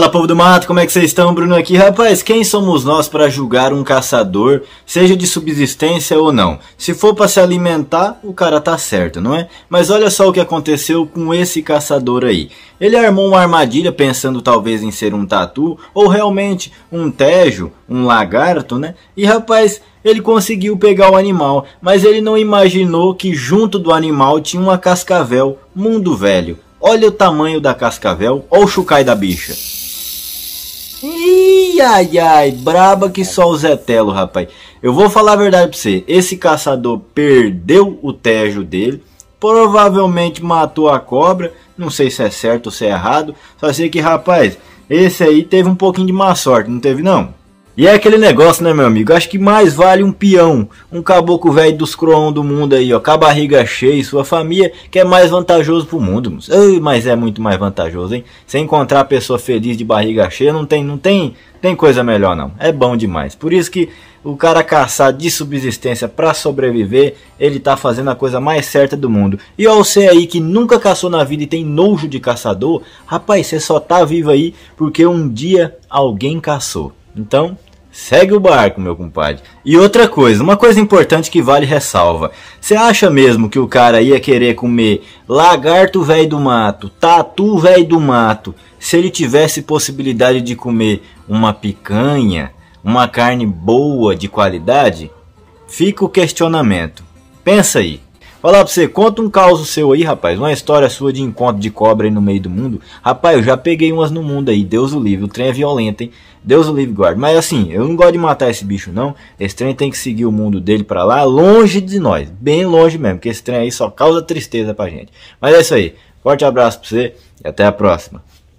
Fala, povo do mato, como é que vocês estão? Bruno aqui. Rapaz, quem somos nós para julgar um caçador, seja de subsistência ou não? Se for para se alimentar, o cara tá certo, não é? Mas olha só o que aconteceu com esse caçador aí. Ele armou uma armadilha pensando talvez em ser um tatu ou realmente um tejo, um lagarto, né? E rapaz, ele conseguiu pegar o animal, mas ele não imaginou que junto do animal tinha uma cascavel mundo velho. Olha o tamanho da cascavel, olha o chucai da bicha. Ih, ai, ai, braba que só o Zé Telo, rapaz. Eu vou falar a verdade pra você, esse caçador perdeu o tejo dele, provavelmente matou a cobra, não sei se é certo ou se é errado, só sei que, rapaz, esse aí teve um pouquinho de má sorte, não teve não? E é aquele negócio, né, meu amigo? Acho que mais vale um peão, um caboclo velho dos croão do mundo aí, ó, com a barriga cheia e sua família, que é mais vantajoso pro mundo. Mas é muito mais vantajoso, hein? Você encontrar a pessoa feliz de barriga cheia, não tem coisa melhor, não. É bom demais. Por isso que o cara caçar de subsistência para sobreviver, ele tá fazendo a coisa mais certa do mundo. E ó, você aí que nunca caçou na vida e tem nojo de caçador, rapaz, você só tá vivo aí porque um dia alguém caçou. Então, segue o barco, meu compadre. E outra coisa, uma coisa importante que vale ressalva. Você acha mesmo que o cara ia querer comer lagarto velho do mato, tatu velho do mato, se ele tivesse possibilidade de comer uma picanha, uma carne boa de qualidade? Fica o questionamento. Pensa aí. Falar pra você, conta um caos seu aí, rapaz, uma história sua de encontro de cobra aí no meio do mundo. Rapaz, eu já peguei umas no mundo aí, Deus o livre, o trem é violento, hein? Deus o livre guarda. Mas assim, eu não gosto de matar esse bicho não, esse trem tem que seguir o mundo dele pra lá, longe de nós, bem longe mesmo, porque esse trem aí só causa tristeza pra gente. Mas é isso aí, forte abraço pra você e até a próxima.